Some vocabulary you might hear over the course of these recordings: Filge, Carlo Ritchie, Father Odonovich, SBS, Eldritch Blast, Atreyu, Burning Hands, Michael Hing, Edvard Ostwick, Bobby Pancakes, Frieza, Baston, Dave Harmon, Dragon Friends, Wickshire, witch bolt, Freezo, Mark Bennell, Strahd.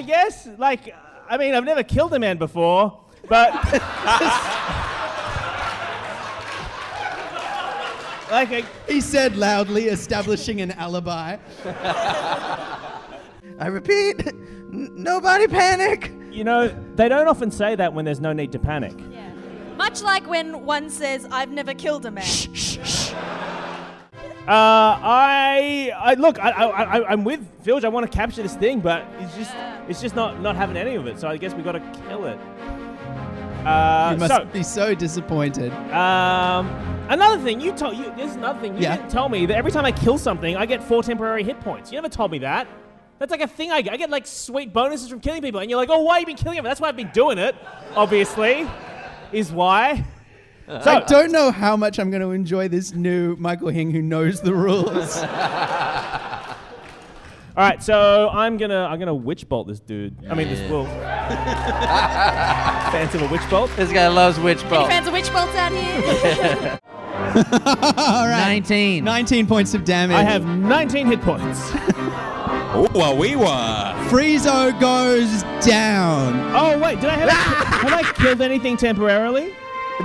I guess, like, I mean, I've never killed a man before, but... like a... He said loudly, establishing an alibi. I repeat, nobody panic. You know, they don't often say that when there's no need to panic. Yeah. Much like when one says, I've never killed a man. Shh, shh, shh. Look, I'm with Filge. I want to capture this thing, but it's just not having any of it. So I guess we got to kill it. You must be so disappointed. Another thing you told you. There's another thing you didn't tell me that every time I kill something, I get 4 temporary hit points. You never told me that. That's like a thing I get. I get like sweet bonuses from killing people, and you're like, oh, why have you been killing them? That's why I've been doing it. Obviously, is why. So, I don't know how much I'm going to enjoy this new Michael Hing who knows the rules. All right, so I'm gonna witch bolt this dude. I mean this wolf. Fans of a witch bolt? This guy loves witch bolt. Any fans of witch bolts out here? All right. 19 points of damage. I have 19 hit points. Ooh, wee wah. Friezo goes down. Oh wait, did I have I killed anything temporarily?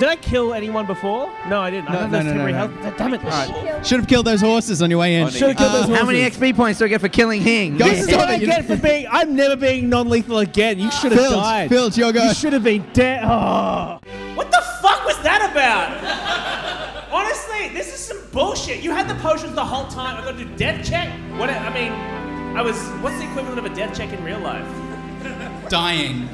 Did I kill anyone before? No, I didn't. No. Damn it. Right. Should have killed those horses on your way in. Should have killed those horses. How many XP points do I get for killing Hing? This is what I get for being... I'm never being non-lethal again. You should have died. Filge, your go. You should have been dead. Oh. What the fuck was that about? Honestly, this is some bullshit. You had the potions the whole time. I got to do death check? What? I mean, I was... What's the equivalent of a death check in real life? Dying.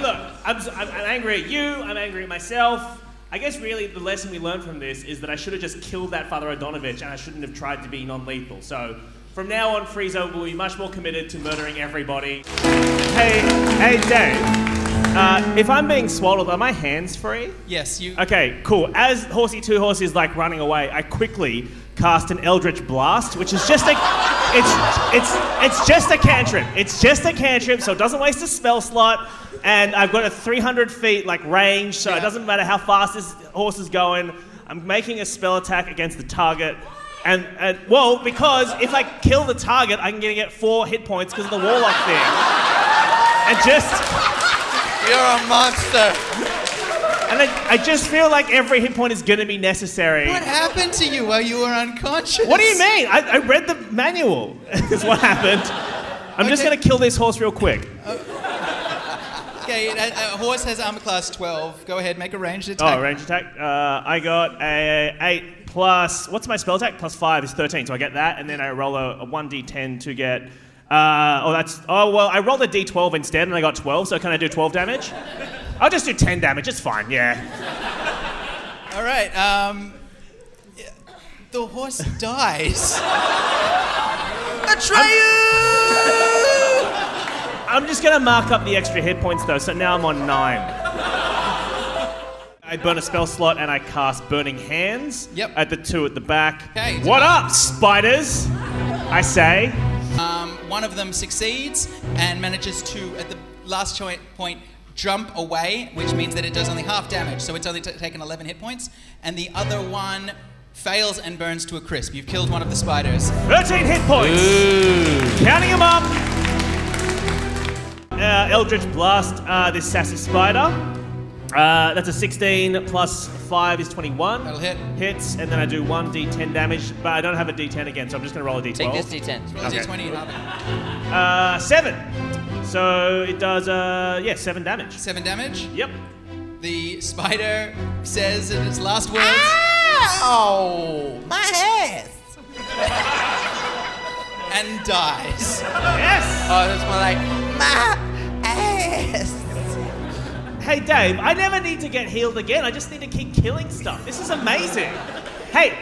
Look, I'm angry at you, I'm angry at myself. I guess really the lesson we learned from this is that I should have just killed that Father Odonovich and I shouldn't have tried to be non-lethal. So from now on, Frieza will be much more committed to murdering everybody. Hey Dave. If I'm being swallowed, are my hands free? Yes, you... Okay, cool. As Horsey 2 Horse is like running away, I quickly cast an Eldritch Blast, which is just a... It's just a cantrip. It's just a cantrip, so it doesn't waste a spell slot. And I've got a 300 feet like range, so it doesn't matter how fast this horse is going. I'm making a spell attack against the target. And well, because if I kill the target, I'm going to get 4 hit points because of the warlock thing. And just... You're a monster. And I just feel like every hit point is going to be necessary. What happened to you while you were unconscious? What do you mean? I read the manual is what happened. I'm just going to kill this horse real quick. Okay, a horse has armor class 12. Go ahead, make a ranged attack. Oh, ranged attack. I got a 8 plus... What's my spell attack? Plus 5 is 13, so I get that. And then I roll a 1d10 to get... well, I rolled a d12 instead and I got 12, so can I do 12 damage? I'll just do 10 damage, it's fine, yeah. All right, the horse dies. Atreyu! I'm just gonna mark up the extra hit points though, so now I'm on 9. I burn a spell slot and I cast Burning Hands at the 2 at the back. Okay, what up, spiders? I say. One of them succeeds and manages to, at the last point, jump away, which means that it does only half damage, so it's only taken 11 hit points. And the other one fails and burns to a crisp. You've killed one of the spiders. 13 hit points! Ooh. Counting them up! Eldritch Blast this sassy spider. That's a 16 plus 5 is 21. That'll hit. Hits, and then I do 1d10 damage, but I don't have a d10 again, so I'm just going to roll a d12. Take this d10. Roll a d20 and up. 7. So it does, 7 damage. 7 damage? Yep. The spider says in its last words... Ow! My ass! And dies. Yes! Oh, that's more like, my ass! Hey Dave, I never need to get healed again. I just need to keep killing stuff. This is amazing. Hey,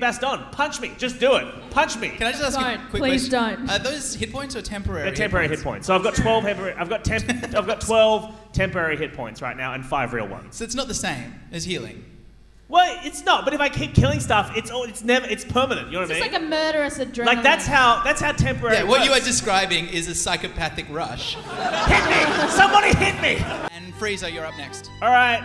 Baston, punch me. Just do it. Punch me. Can I just ask you a quick question? Please don't. Are those hit points or temporary? They're temporary hit points. So I've got 12 I've got 12 temporary hit points right now and 5 real ones. So it's not the same as healing. Well, it's not. But if I keep killing stuff, it's permanent. You know what I mean? It's like a murderous adrenaline. Like that's how temporary. Yeah, what you are describing is a psychopathic rush. Hit me! Somebody hit me! And Frieza, you're up next. All right,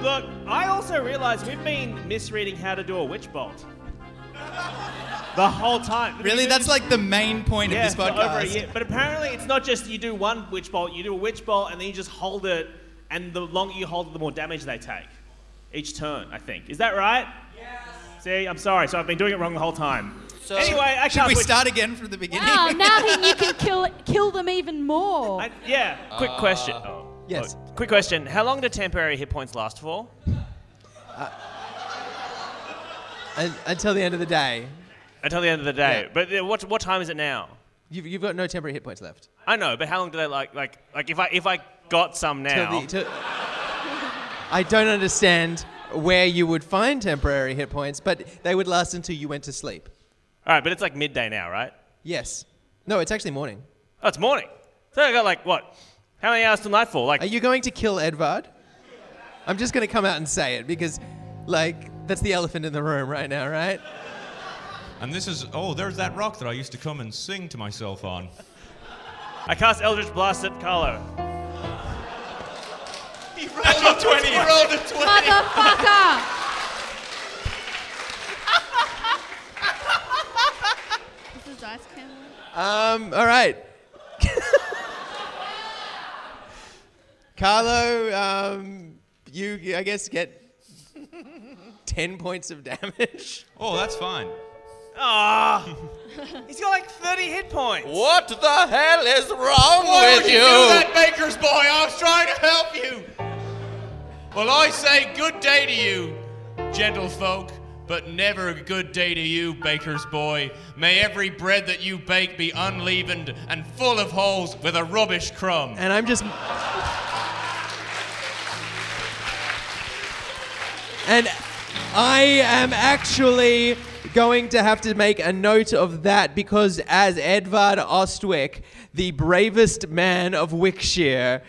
look, I also realised we've been misreading how to do a witch bolt. The whole time. Really? That's like the main point of this podcast. Over a year. But apparently it's not just you do one witch bolt, you do a witch bolt and then you just hold it, and the longer you hold it, the more damage they take. Each turn, I think. Is that right? Yes. See, I'm sorry. So I've been doing it wrong the whole time. So anyway, I can't... Should we start again from the beginning? Wow, now then you can kill them even more. Quick question. Oh, yes. Look. Quick question. How long do temporary hit points last for? Until the end of the day. Until the end of the day. Yeah. But what time is it now? You've got no temporary hit points left. I know, but how long do they like if I got some now? I don't understand where you would find temporary hit points, but they would last until you went to sleep. All right, but it's like midday now, right? Yes. No, it's actually morning. Oh, it's morning. So I got like what? How many hours till nightfall? Like, are you going to kill Edvard? I'm just going to come out and say it because, like, that's the elephant in the room right now, right? And this is, oh, there's that rock that I used to come and sing to myself on. I cast Eldritch Blast at Carlo. He rolled a 20. He rolled a 20. Motherfucker! Is this dice camera? All right. Carlo, you, I guess, get 10 points of damage. Oh, that's fine. Ah, oh, he's got like 30 hit points. What the hell is wrong with you? Why would you do that, Baker's boy? I was trying to help you. Well, I say good day to you, gentlefolk, but never a good day to you, Baker's boy. May every bread that you bake be unleavened and full of holes with a rubbish crumb. And I'm just... And I am actually... going to have to make a note of that because as Edvard Ostwick, the bravest man of Wickshire,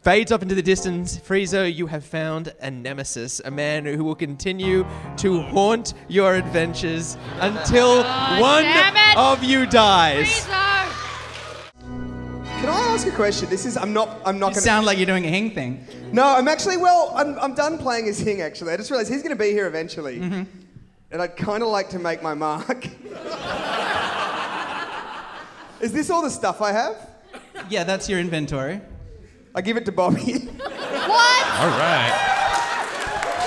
fades off into the distance, Frieza, you have found a nemesis, a man who will continue to haunt your adventures until one of you dies. Frieza. Can I ask a question? This is, I'm not going to... sound like you're doing a Hing thing. No, I'm actually, well, I'm done playing as Hing, actually. I just realised he's going to be here eventually. Mm-hmm. And I'd kind of like to make my mark. Is this all the stuff I have? Yeah, that's your inventory. I give it to Bobby. What? All right.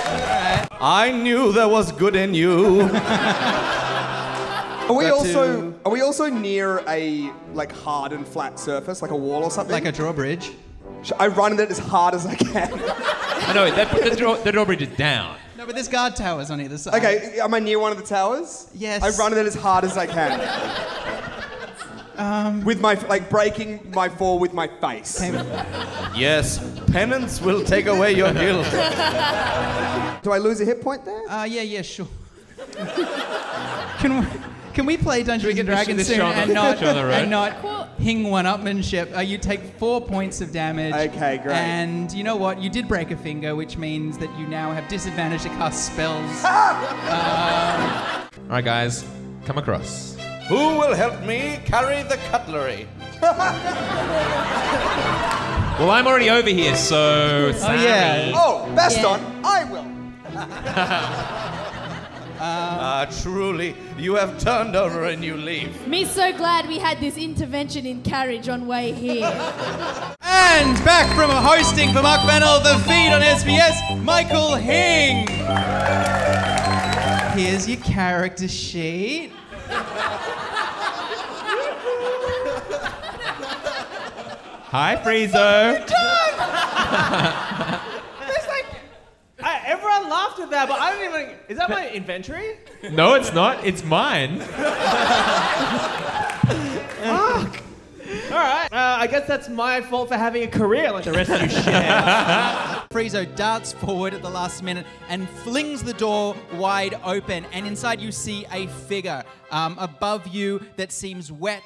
All right. I knew there was good in you. Are we also near a like hard and flat surface, like a wall or something? Like a drawbridge. I run it as hard as I can. I know the drawbridge is down. No, but there's guard towers on either side. Okay, am I near one of the towers? Yes. I run it as hard as I can. With my, like, breaking my fall with my face. Yes, penance will take away your guilt. Do I lose a hit point there? Yeah, sure. Can we play Dungeons & Dragons soon and not Hing one-upmanship? You take 4 points of damage. Okay, great. And you know what? You did break a finger, which means that you now have disadvantage to cast spells. All right, guys. Come across. Who will help me carry the cutlery? Well, I'm already over here, so... Sorry. Oh, yeah. Oh, Baston, yeah. I will. Truly, you have turned over a new leaf. Me so glad we had this intervention in carriage on way here. And back from hosting for Mark Bennell, The Feed on SBS, Michael Hing. Here's your character sheet. Hi, Frieza. Everyone laughed at that, but I don't even... Is that my inventory? No, it's not. It's mine. Fuck. All right. I guess that's my fault for having a career like the rest of you shit. Frieza darts forward at the last minute and flings the door wide open, and inside you see a figure above you that seems wet,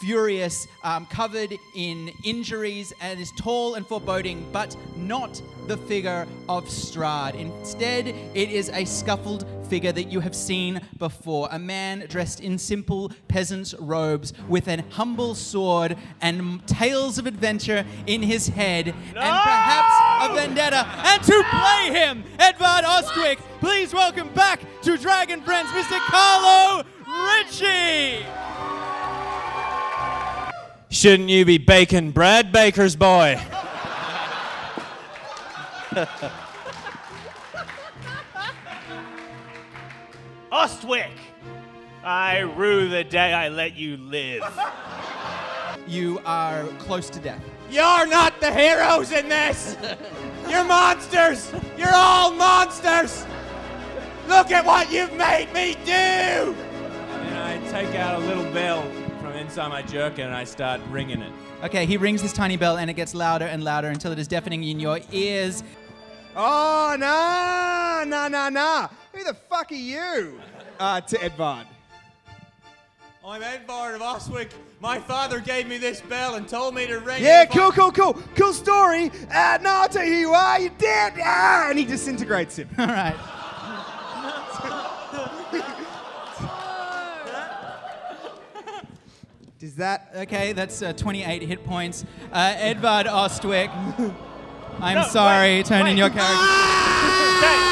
furious, covered in injuries, and is tall and foreboding, but not the figure of Strahd. Instead, it is a scuffled figure that you have seen before, a man dressed in simple peasant's robes with an humble sword and tales of adventure in his head, and perhaps a vendetta, and to play him, Edvard Ostwick. Please welcome back to Dragon Friends, Mr. Carlo Ritchie. Shouldn't you be baking bread, baker's boy? Ostwick, I rue the day I let you live. You are close to death. You're not the heroes in this! You're monsters! You're all monsters! Look at what you've made me do! And I take out a little bell from inside my jerkin and I start ringing it. Okay, he rings this tiny bell and it gets louder and louder until it is deafening in your ears. Oh, nah, nah, nah, nah. Who the fuck are you? To Edvard. I'm Edvard of Ostwick. My father gave me this bell and told me to ring it. Yeah, cool, cool, cool. Cool story. No, I'll tell you who you are. You're dead. Ah, and he disintegrates him. All right. Does that... Okay, that's 28 hit points. Edvard Ostwick. I'm sorry. Turn in your character. Ah! Okay.